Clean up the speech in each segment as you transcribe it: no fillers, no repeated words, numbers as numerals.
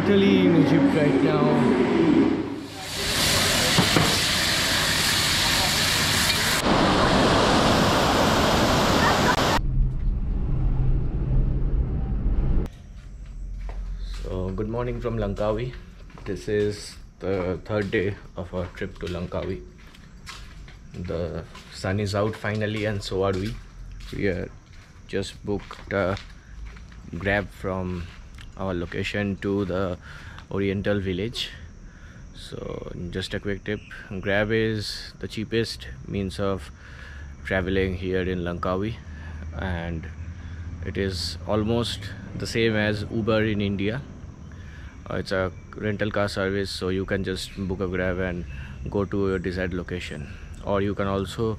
totally in Egypt right now. Good morning from Langkawi. This is the third day of our trip to Langkawi. The sun is out finally, and so are we. We are just booked a Grab from our location to the Oriental Village. So just a quick tip, Grab is the cheapest means of traveling here in Langkawi, and it is almost the same as Uber in India. It's a rental car service, so you can just book a Grab and go to your desired location, or you can also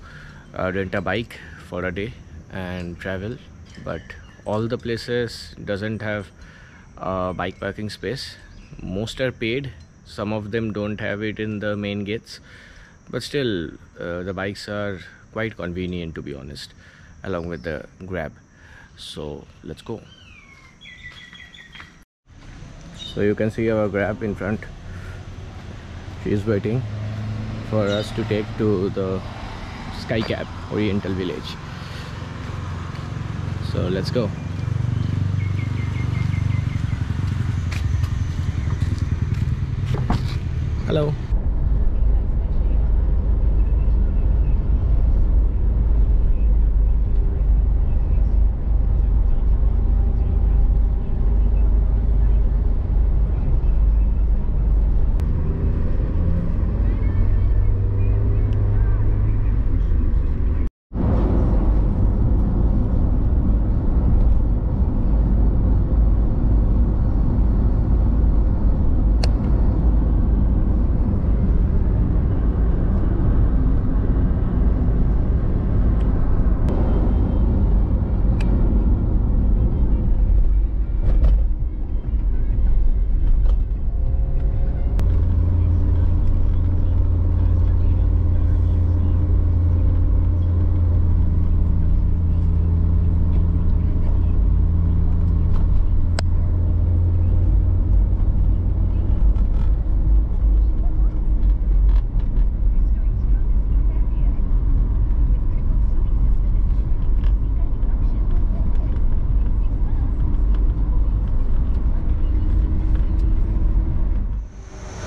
rent a bike for a day and travel. But all the places doesn't have bike parking space. Most are paid, some of them don't have it in the main gates, but still the bikes are quite convenient, to be honest, along with the Grab. So let's go. So you can see our Grab in front. She is waiting for us to take to the SkyCab, Oriental Village. So let's go. Hello.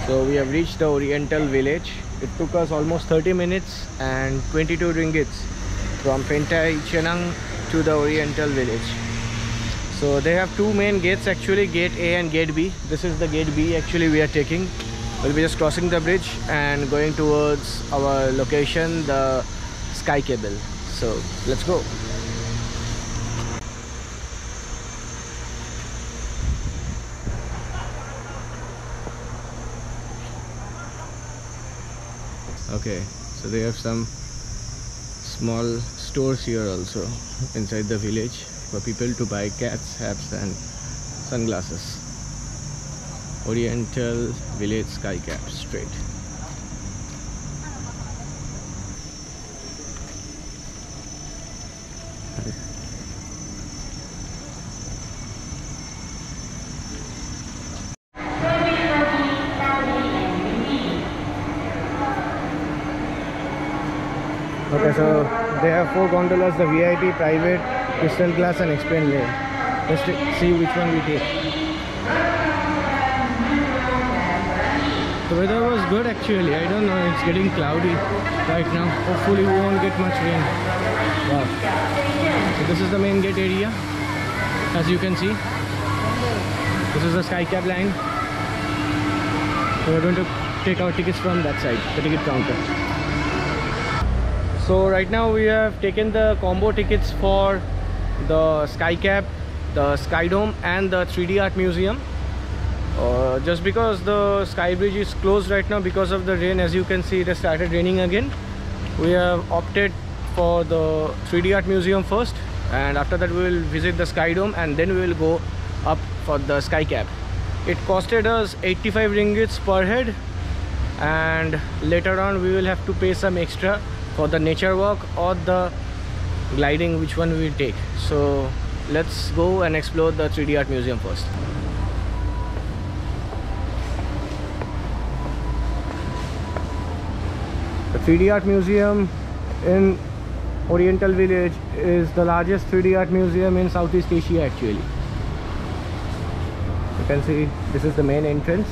So we have reached the Oriental Village. It took us almost 30 minutes and 22 ringgits from Pantai Cenang to the Oriental Village. So they have two main gates actually, gate A and gate B. This is the gate B actually we are taking. We'll be just crossing the bridge and going towards our location, the Sky Cable. So let's go. Okay, so they have some small stores here also inside the village for people to buy cats, hats and sunglasses. Oriental Village SkyCab straight. Okay, so they have four gondolas, the VIP, private, crystal glass and explain lane. Let's see which one we take. The weather was good actually. I don't know, it's getting cloudy right now. Hopefully we won't get much rain. Wow. So this is the main gate area, as you can see. This is the SkyCab line. So we're going to take our tickets from that side, the ticket counter. So right now we have taken the combo tickets for the SkyCab, the SkyDome and the 3D Art Museum. Just because the Sky Bridge is closed right now because of the rain, as you can see it has started raining again. We have opted for the 3D Art Museum first, and after that we will visit the SkyDome and then we will go up for the SkyCab. It costed us 85 ringgits per head, and later on we will have to pay some extra for the nature walk or the gliding, which one we will take. So let's go and explore the 3D Art Museum first. 3D Art Museum in Oriental Village is the largest 3D Art Museum in Southeast Asia actually. You can see this is the main entrance.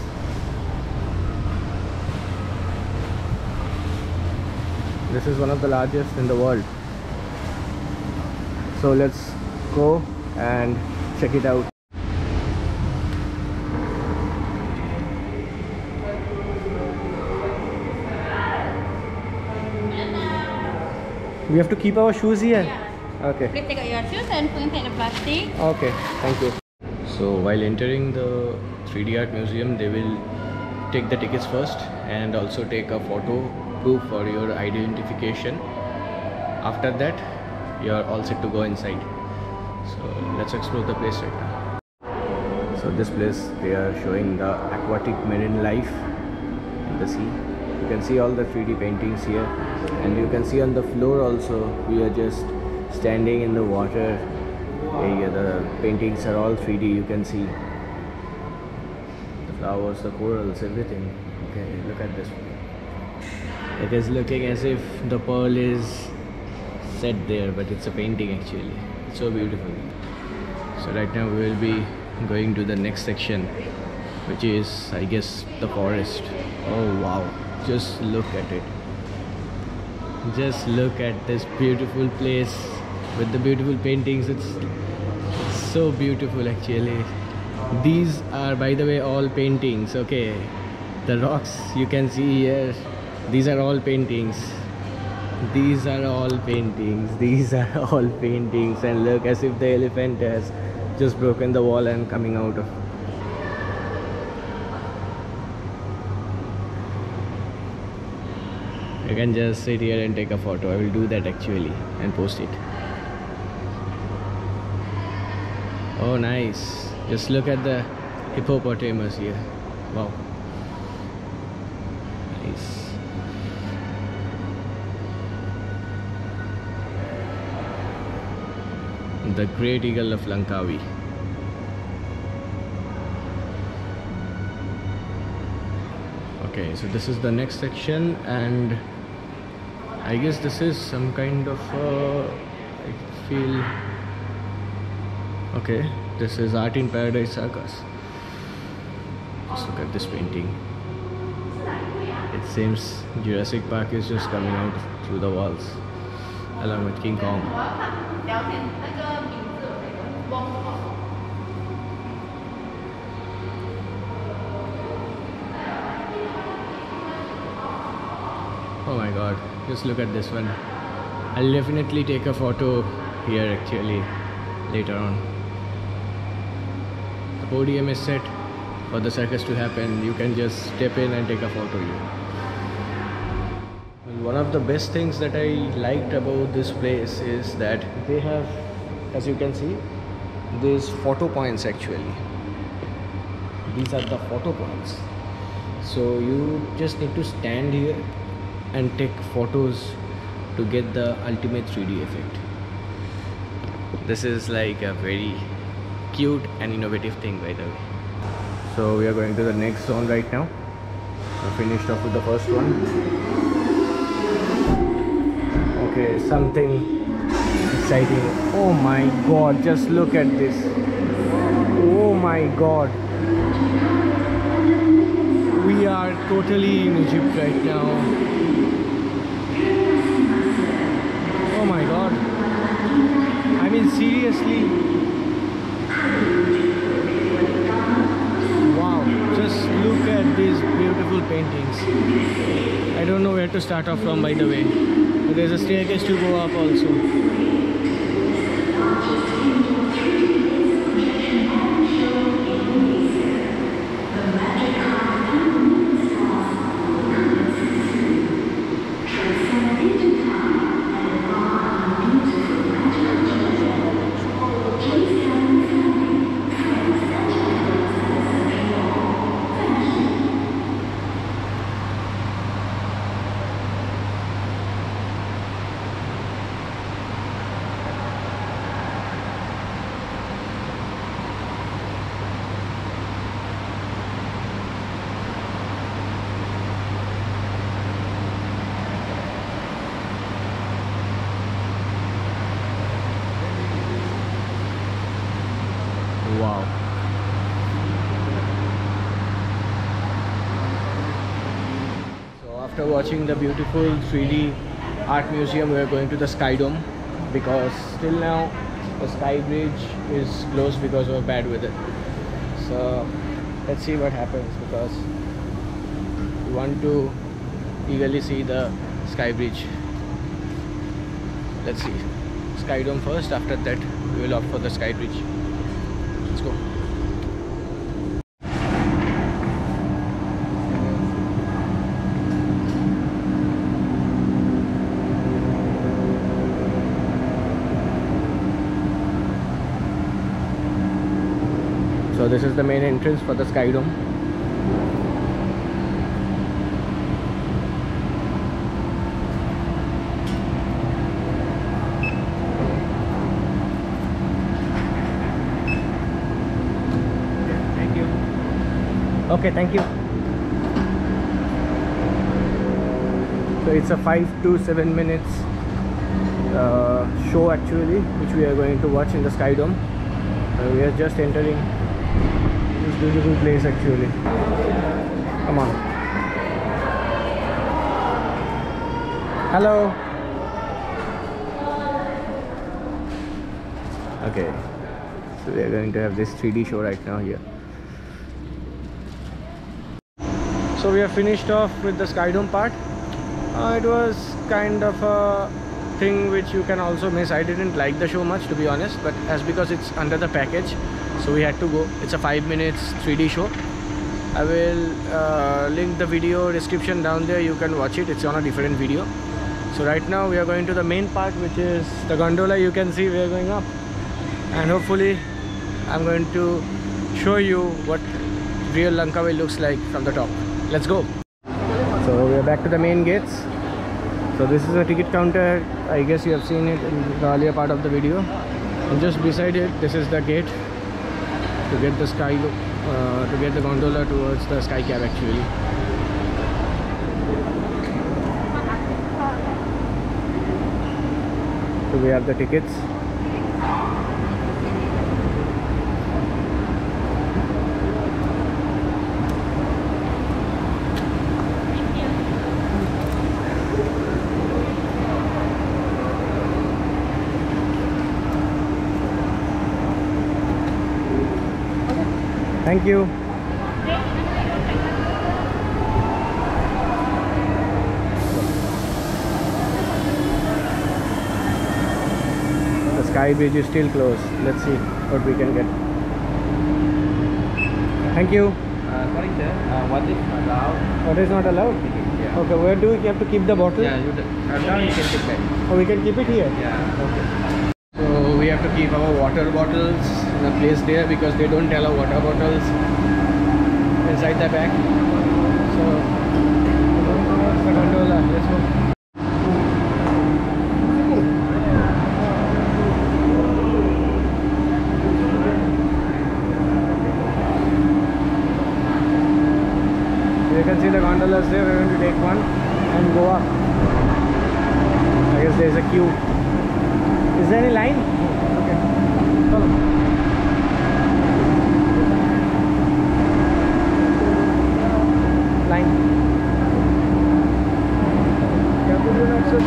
This is one of the largest in the world. So let's go and check it out. We have to keep our shoes here? Yeah. Okay. Please take out your shoes and put inside the plastic. Okay, thank you. So while entering the 3D Art Museum, they will take the tickets first and also take a photo proof for your identification. After that, you are all set to go inside. So let's explore the place right now. So this place, they are showing the aquatic marine life in the sea. You can see all the 3D paintings here, and you can see on the floor also we are just standing in the water. Here the paintings are all 3D. You can see the flowers, the corals, everything. Okay, look at this one. It is looking as if the pearl is set there, but it's a painting actually. It's so beautiful. So right now we will be going to the next section, which is, I guess, the forest. Oh wow. Just look at it. Just look at this beautiful place with the beautiful paintings. It's so beautiful actually. These are, by the way, all paintings. Okay, the rocks you can see here, these are all paintings. These are all paintings. These are all paintings. And look, as if the elephant has just broken the wall and coming out of. You can just sit here and take a photo. I will do that actually and post it. Oh nice. Just look at the hippopotamus here. Wow. Nice. The great eagle of Langkawi. Okay, so this is the next section, and I guess this is some kind of I feel. Okay, this is Art in Paradise Circus. Just look at this painting. It seems Jurassic Park is just coming out through the walls along with King Kong. Oh my god, just look at this one. I'll definitely take a photo here actually later on. The podium is set for the circus to happen. You can just step in and take a photo here. One of the best things that I liked about this place is that they have, as you can see, these photo points actually. These are the photo points. So you just need to stand here and take photos to get the ultimate 3D effect. This is like a very cute and innovative thing, by the way. So we are going to the next zone right now. We finished off with the first one. Okay, something exciting. Oh my god, just look at this. Oh my god. We are totally in Egypt right now. Oh my god, I mean seriously, wow, just look at these beautiful paintings. I don't know where to start off from, by the way. There's a staircase to go up also. Wow. So after watching the beautiful 3D art museum, we are going to the SkyDome, because till now the Sky Bridge is closed because of bad weather. So let's see what happens, because we want to eagerly see the Sky Bridge. Let's see SkyDome first, after that we will opt for the Sky Bridge. Let's go. So this is the main entrance for the SkyDome. Okay, thank you. So it's a 5 to 7 minutes show actually, which we are going to watch in the SkyDome. We are just entering this beautiful place actually. Come on. Hello. Okay. So we are going to have this 3D show right now here. So we have finished off with the SkyDome part. It was kind of a thing which you can also miss. I didn't like the show much, to be honest, but as because it's under the package, so we had to go. It's a 5 minutes 3D show. I will link the video description down there. You can watch it. It's on a different video. So right now we are going to the main part, which is the gondola. You can see we are going up, and hopefully I'm going to show you what real Langkawi looks like from the top. Let's go. So we are back to the main gates. So this is a ticket counter. I guess you have seen it in the earlier part of the video. And just beside it, this is the gate to get the gondola towards the SkyCab actually. So we have the tickets. Thank you. The Sky Bridge is still closed. Let's see what we can get. Thank you. Sorry sir, what is not allowed? What is not allowed? Yeah. Okay, where do we have to keep the bottle? Yeah, you do. Now you can keep it. Oh, we can keep it here? Yeah. Okay. So we have to keep our water bottles in a place there, because they don't allow water bottles inside the bag. So let's go. You can see the gondolas there. We're going to take one and go up. I guess there's a queue. Is there any line? Okay. Follow. Line. You have to do that, sir.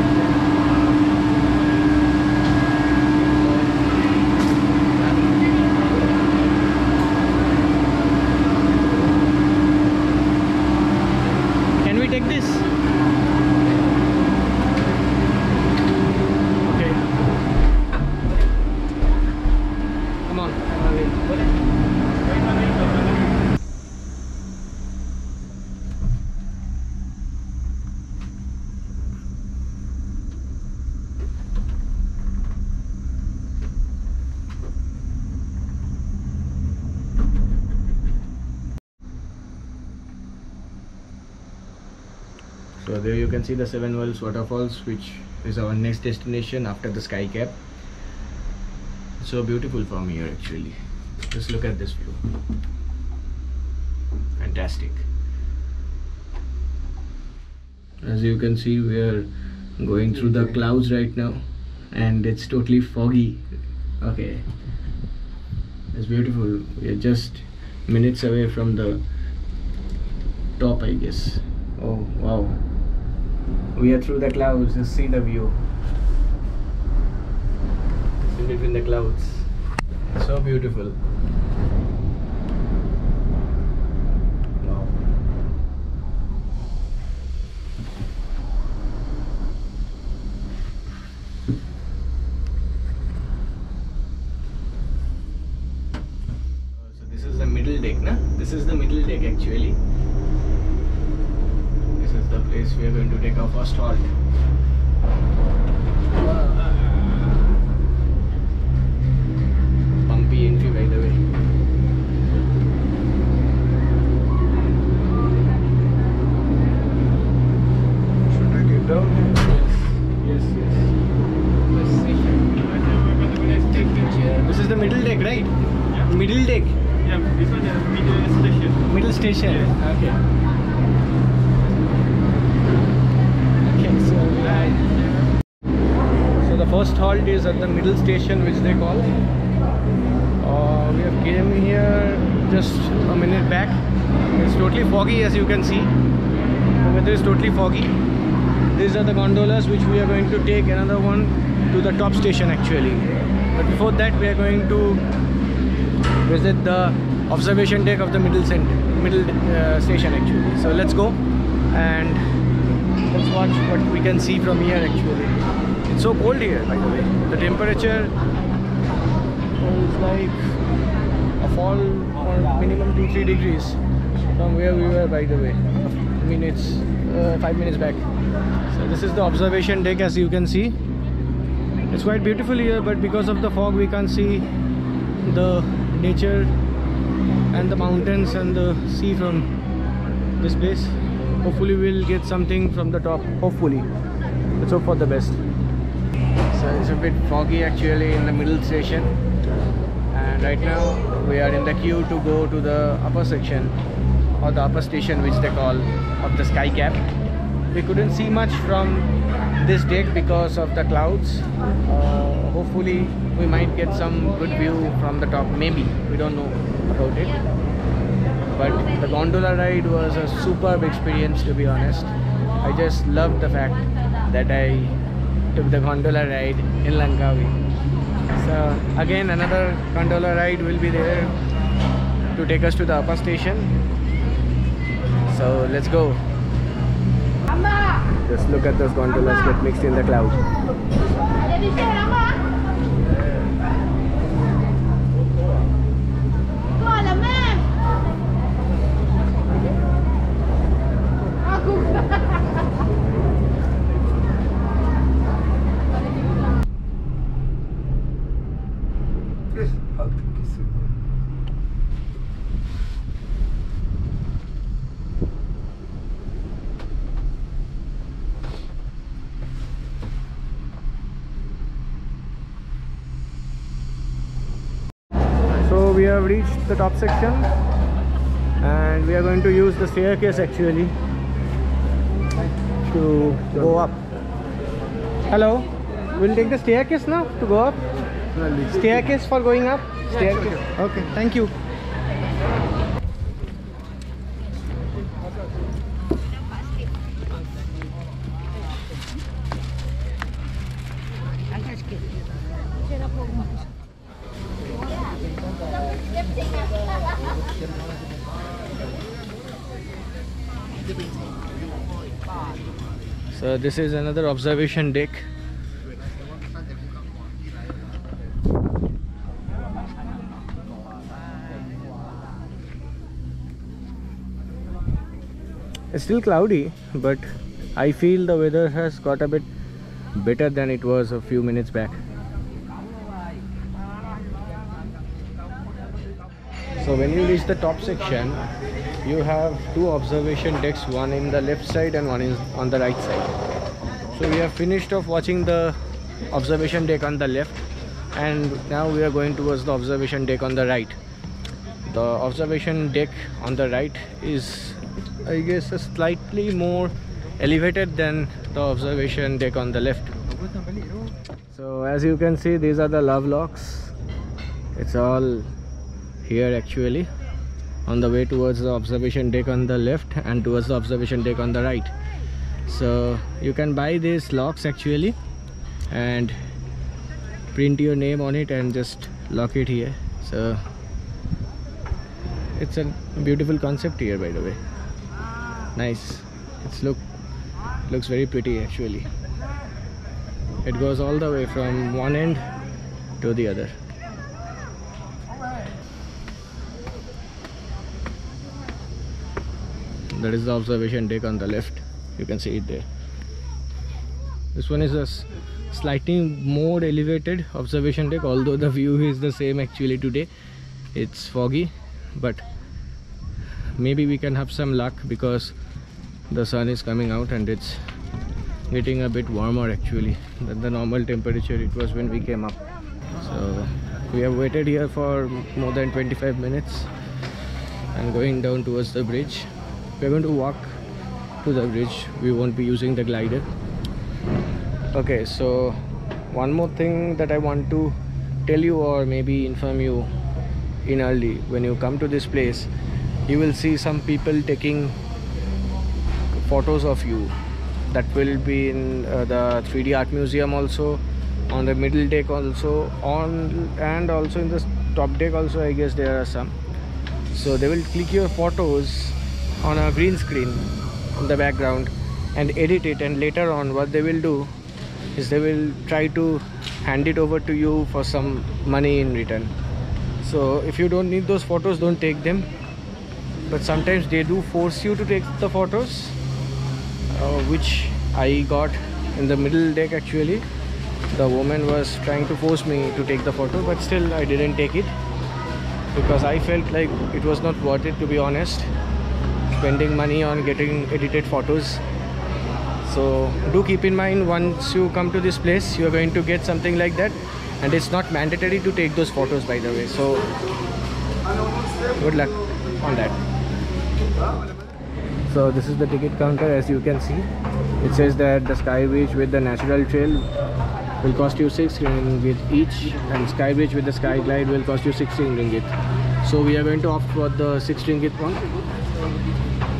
So there you can see the Seven Wells Waterfalls, which is our next destination after the SkyCab. So beautiful from here actually. Just look at this view. Fantastic. As you can see, we are going through the clouds right now, and it's totally foggy. Okay. It's beautiful. We are just minutes away from the top, I guess. Oh wow, we are through the clouds. Just see the view. It's in between the clouds. So beautiful. This is the middle deck actually. This is the place we are going to take our first halt. Bumpy entry by the way. Should I get down here? Yes, yes, yes. Let's take the chair. This is the middle deck, right? Yeah. Middle deck. Yeah, this one is middle station. Middle station? Yeah. Okay. Okay, so so the first halt is at the middle station, which they call. We have came here just a minute back. It's totally foggy, as you can see. The weather is totally foggy. These are the gondolas which we are going to take another one to the top station actually. But before that we are going to visit the observation deck of the middle station actually. So let's go and let's watch what we can see from here actually. It's so cold here by the way. The temperature is like a fall or minimum 2-3 degrees from where we were by the way. I mean it's 5 minutes back. So this is the observation deck, as you can see. It's quite beautiful here, but because of the fog we can't see the nature and the mountains and the sea from this place. Hopefully we'll get something from the top. Hopefully. Let's hope for the best. So it's a bit foggy actually in the middle station, and right now we are in the queue to go to the upper section, or the upper station which they call, of the SkyCab. We couldn't see much from this deck because of the clouds. Hopefully we might get some good view from the top, maybe, we don't know about it. But the gondola ride was a superb experience, to be honest. I just loved the fact that I took the gondola ride in Langkawi. So again another gondola ride will be there to take us to the upper station. So let's go. Just look at those gondolas get mixed in the cloud. We have reached the top section and we are going to use the staircase actually to go up. Hello, we'll take the staircase now to go up. Staircase for going up. Staircase. Okay, thank you. So this is another observation deck. It's still cloudy, but I feel the weather has got a bit better than it was a few minutes back. So when you reach the top section, you have two observation decks, one in the left side and one is on the right side. So we have finished off watching the observation deck on the left, and now we are going towards the observation deck on the right. The observation deck on the right is, I guess, a slightly more elevated than the observation deck on the left. So as you can see, these are the love locks. It's all here actually, on the way towards the observation deck on the left and towards the observation deck on the right. So you can buy these locks actually and print your name on it and just lock it here. So it's a beautiful concept here, by the way. Nice. It's looks very pretty actually. It goes all the way from one end to the other. That is the observation deck on the left. You can see it there. This one is a slightly more elevated observation deck, although the view is the same actually today. It's foggy, but maybe we can have some luck because the sun is coming out and it's getting a bit warmer actually than the normal temperature it was when we came up. So we have waited here for more than 25 minutes and going down towards the bridge. We're going to walk to the bridge. We won't be using the glider. Okay, so one more thing that I want to tell you or maybe inform you in early, when you come to this place you will see some people taking photos of you. That will be in the 3D art museum also, on the middle deck also, and also in the top deck also I guess there are some. So they will click your photos on a green screen in the background and edit it, and later on what they will do is they will try to hand it over to you for some money in return. So if you don't need those photos, don't take them. But sometimes they do force you to take the photos, which I got in the middle deck actually. The woman was trying to force me to take the photo, but still I didn't take it because I felt like it was not worth it, to be honest, spending money on getting edited photos. So do keep in mind, once you come to this place you are going to get something like that, and it's not mandatory to take those photos, by the way. So good luck on that. So this is the ticket counter. As you can see, it says that the Sky Bridge with the natural trail will cost you 6 ringgit each, and Sky Bridge with the Sky Glide will cost you 16 ringgit. So we are going to opt for the 6 ringgit one,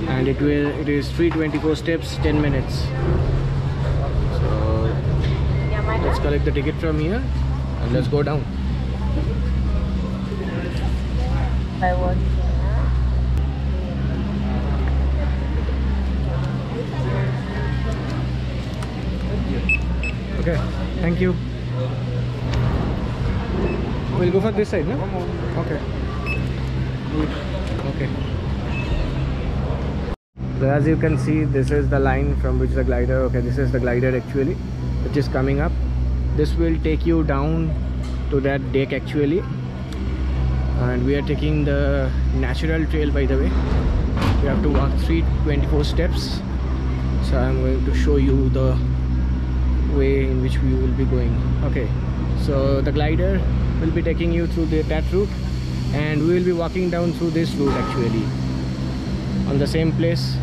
and it is 324 steps, 10 minutes. So let's collect the ticket from here and let's go down. I want. Okay, thank you. We'll go for this side, no? Okay. Okay. So as you can see, this is the line from which the glider, okay, this is the glider actually, which is coming up. This will take you down to that deck actually. And we are taking the natural trail, by the way. We have to walk 324 steps. So I'm going to show you the way in which we will be going. Okay, so the glider will be taking you through that route, and we will be walking down through this route actually on the same place,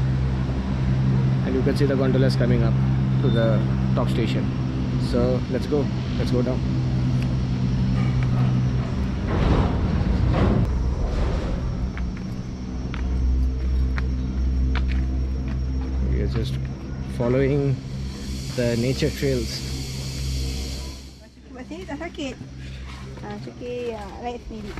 and you can see the gondolas coming up to the top station. So let's go down. We are just following the nature trails. Masih tak sakit. Ah, sakit right sendiri.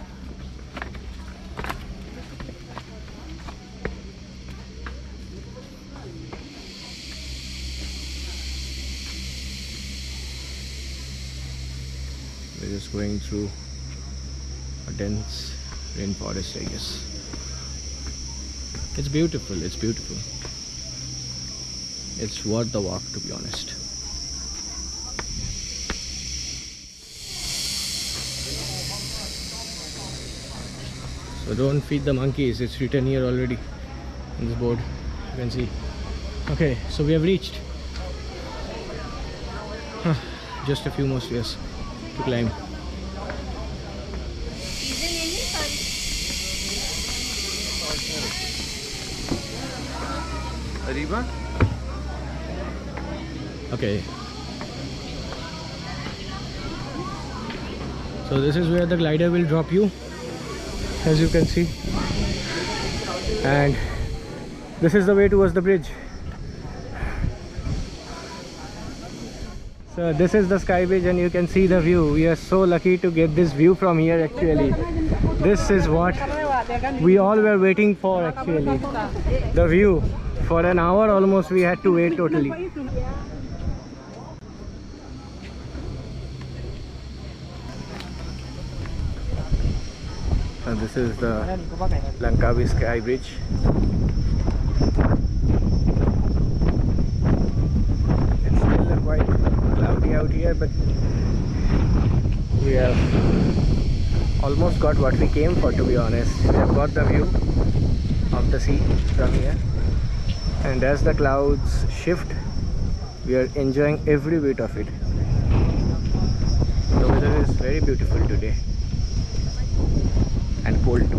We're just going through a dense rainforest, I guess. It's beautiful. It's beautiful. It's worth the walk, to be honest. So don't feed the monkeys. It's written here already on this board. You can see. Okay, so we have reached. Just a few more stairs to climb. Arriba. Okay, so this is where the glider will drop you, as you can see. And this is the way towards the bridge. So this is the Sky Bridge and you can see the view. We are so lucky to get this view from here actually. This is what we all were waiting for actually. The view. For an hour almost we had to wait totally. And this is the Langkawi Sky Bridge. It's still quite cloudy out here, but we have almost got what we came for, to be honest. We have got the view of the sea from here. And as the clouds shift, we are enjoying every bit of it. The weather is very beautiful today. And cold too.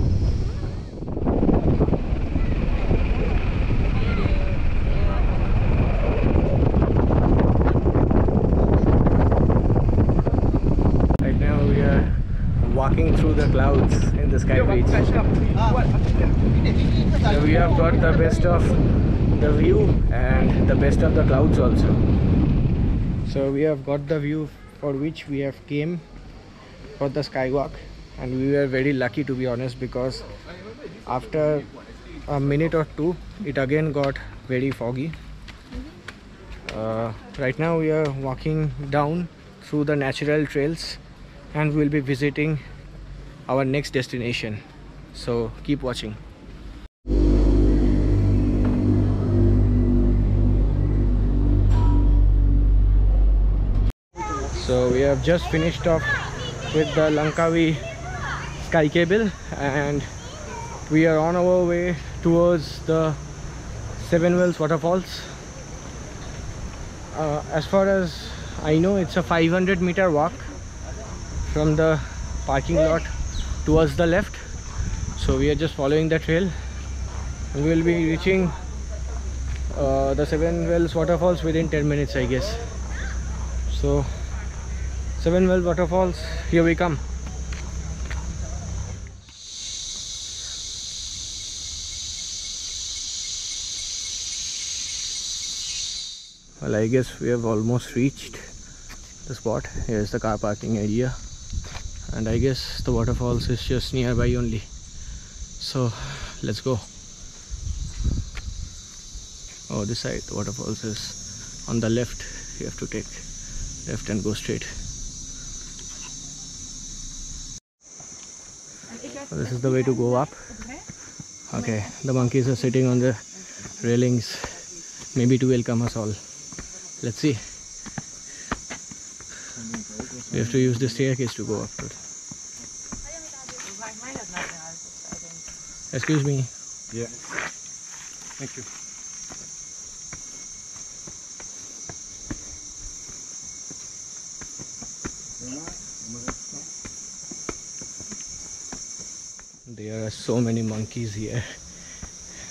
Right now we are walking through the clouds in the Sky Bridge. So we have got the best of the view and the best of the clouds also. So we have got the view for which we have came for the skywalk. And we were very lucky, to be honest, because after a minute or two it again got very foggy. Right now we are walking down through the natural trails and we'll be visiting our next destination, so keep watching. So we have just finished off with the Langkawi Sky Cable and we are on our way towards the Seven Wells Waterfalls. As far as I know, it's a 500-meter walk from the parking lot towards the left. So we are just following the trail and we will be reaching the Seven Wells Waterfalls within 10 minutes, I guess. So Seven Wells Waterfalls, here we come. Well, I guess we have almost reached the spot. Here is the car parking area and I guess the waterfalls is just nearby only, so let's go. Oh, this side the waterfalls is on the left. You have to take left and go straight. So this is the way to go up. Okay, the monkeys are sitting on the railings, maybe to welcome us all. Let's see. We have to use the staircase to go up to it. Excuse me. Yeah. Thank you. There are so many monkeys here.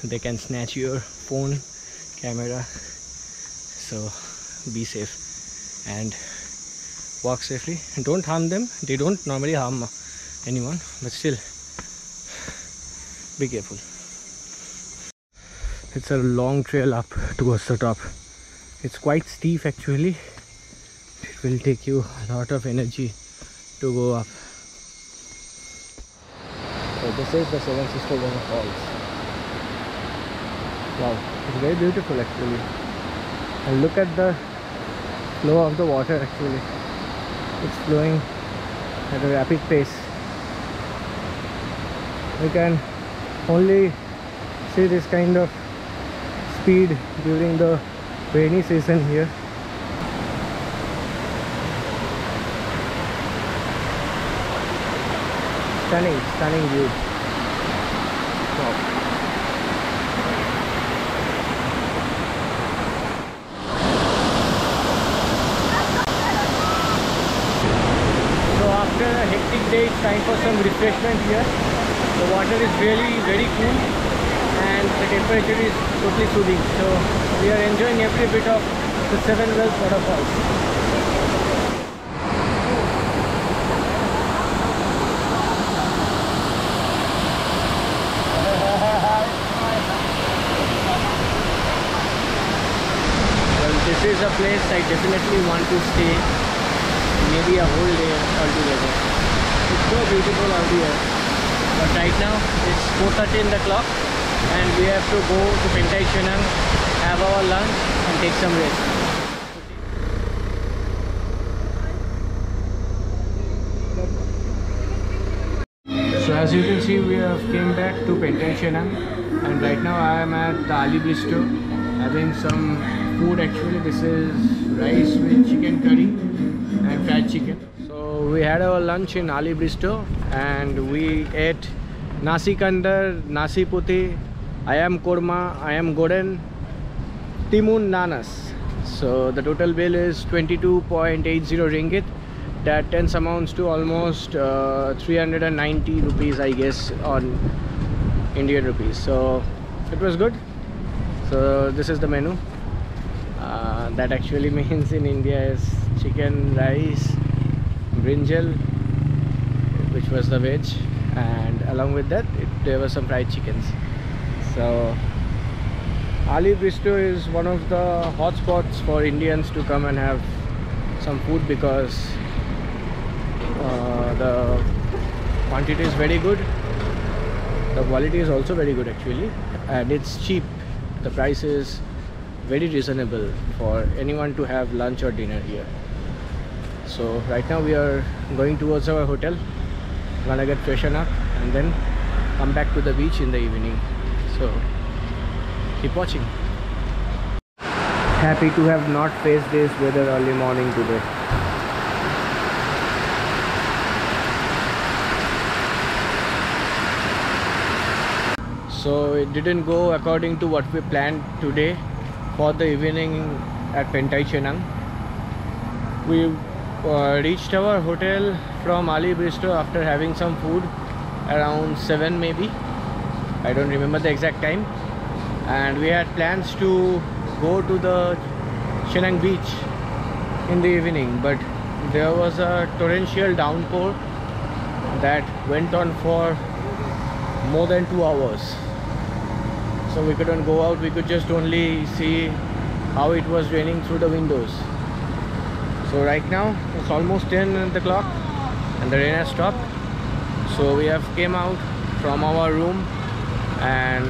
They can snatch your phone, camera. So be safe and walk safely and don't harm them. They don't normally harm anyone, but still be careful. It's a long trail up towards the top. It's quite steep actually. It will take you a lot of energy to go up. So this is the Seven Sisters Waterfalls. Wow, it's very beautiful actually. And look at the flow of the water actually. It's flowing at a rapid pace. We can only see this kind of speed during the rainy season here. Stunning, stunning view. Wow. Day, it's time for some refreshment here. The water is really very cool and the temperature is totally soothing. So we are enjoying every bit of the Seven Wells Waterfalls. place I definitely want to stay, maybe a whole day altogether. It's so beautiful out here. But right now it's 4:30 in the clock and we have to go to Pantai Cenang, have our lunch and take some rest. As you can see, we have came back to Pantai Cenang and right now I am at the Ali Bistro having some food. Actually this is rice with chicken curry and fried chicken. So we had our lunch in Ali Bistro and we ate Nasi Kandar, Nasi Puti, Ayam Korma, Ayam goreng, Timun Nanas. So the total bill is 22.80 ringgit. That tends amounts to almost 390 rupees, I guess, on Indian rupees. So it was good. So this is the menu. That actually means in India is chicken, rice, brinjal, which was the veg, and along with that there were some fried chickens. So Ali Bistro is one of the hot spots for Indians to come and have some food because the quantity is very good, the quality is also very good actually, and it's cheap. The price is very reasonable for anyone to have lunch or dinner here. So right now we are going towards our hotel, gonna get freshen up and then come back to the beach in the evening. So keep watching. Happy to have not faced this weather early morning today. So it didn't go according to what we planned today for the evening at Pantai Cenang. We reached our hotel from Ali Bistro after having some food around 7 maybe. I don't remember the exact time. And we had plans to go to the Cenang beach in the evening. But there was a torrential downpour that went on for more than 2 hours. So we couldn't go out, we could just only see how it was raining through the windows. So right now it's almost 10 at the clock and the rain has stopped. So we have came out from our room and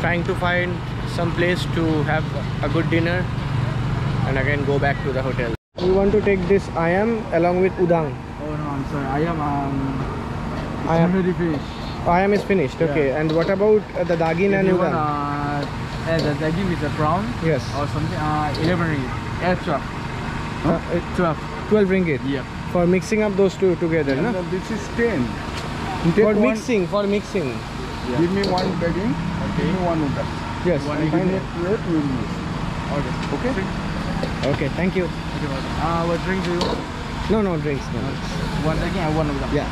trying to find some place to have a good dinner and again go back to the hotel. We want to take this ayam along with udang. Oh no, I'm sorry, ayam, ayam already finished. Ayam is finished, okay. Yeah. And what about the dagin and udang? The dagin with the brown, yes, or something, 11 ringgit, 12. Huh? 12 ringgit, yeah. For mixing up those two together, yeah, no? This is 10. For mixing. Yeah. Give me one dagin, okay. Give me one udang. Yes, one find it. Okay. Okay, thank you. What drink do you want? No drinks. No. One dagin and one udang. Yeah.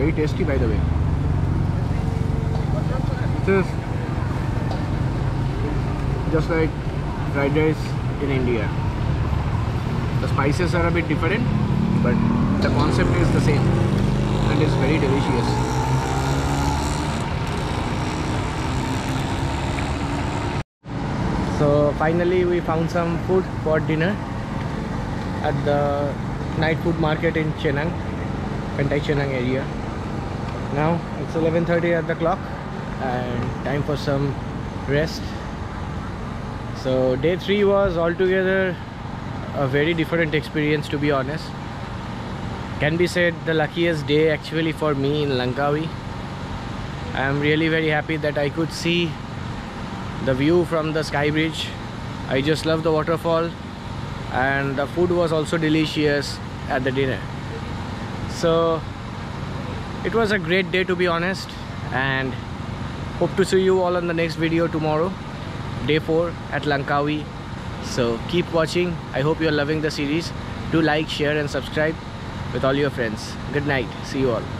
Very tasty, by the way. It is just like fried rice in India. The spices are a bit different, but the concept is the same and it's very delicious. So finally we found some food for dinner at the night food market in Cenang, Pantai Cenang area. Now it's 11:30 at the clock and time for some rest. So day 3 was altogether a very different experience, to be honest. Can be said the luckiest day actually for me in Langkawi. I am really very happy that I could see the view from the Sky Bridge. I just love the waterfall, and the food was also delicious at the dinner. So it was a great day, to be honest, and hope to see you all on the next video tomorrow, day 4 at Langkawi. So keep watching. I hope you're loving the series. Do like, share and subscribe with all your friends. Good night. See you all.